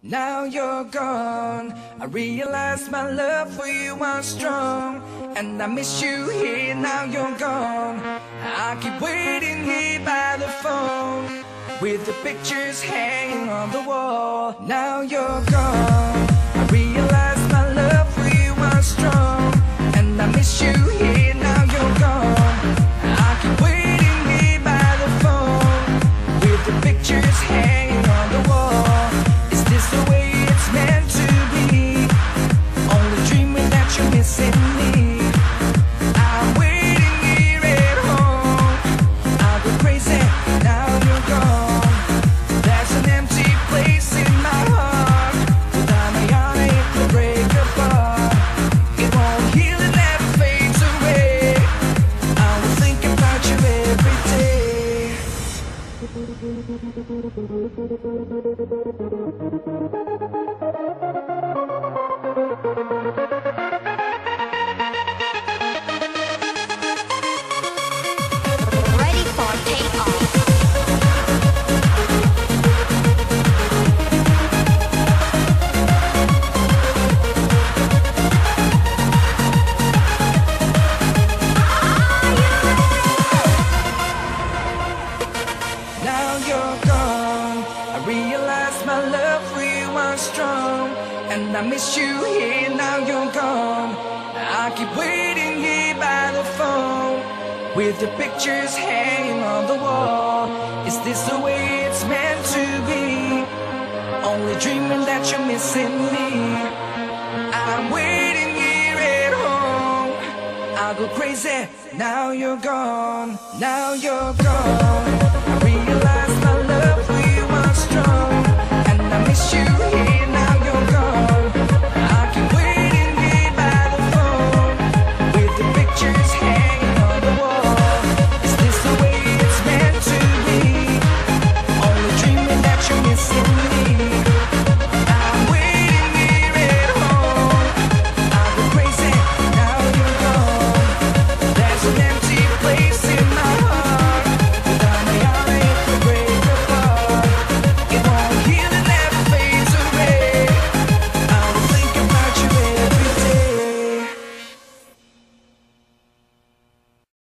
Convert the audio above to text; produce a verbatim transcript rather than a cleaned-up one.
Now you're gone, I realize my love for you was strong, and I miss you here. Now you're gone, I keep waiting here by the phone, with the pictures hanging on the wall. Now you're gone, I realize my love for you was strong, and I miss you here. Now you're gone, I keep waiting here by the phone, with the pictures hanging on the wall. The way it's meant to be, only dreaming that you're missing me. I'm waiting here at home, I'll go crazy now you're gone. There's an empty place in my heart, without my own it will break apart. It won't heal, it never fades away, I will think about you every day. I miss you here, now you're gone. I keep waiting here by the phone, with the pictures hanging on the wall. Is this the way it's meant to be? Only dreaming that you're missing me. I'm waiting here at home, I'll go crazy. Now you're gone, now you're gone.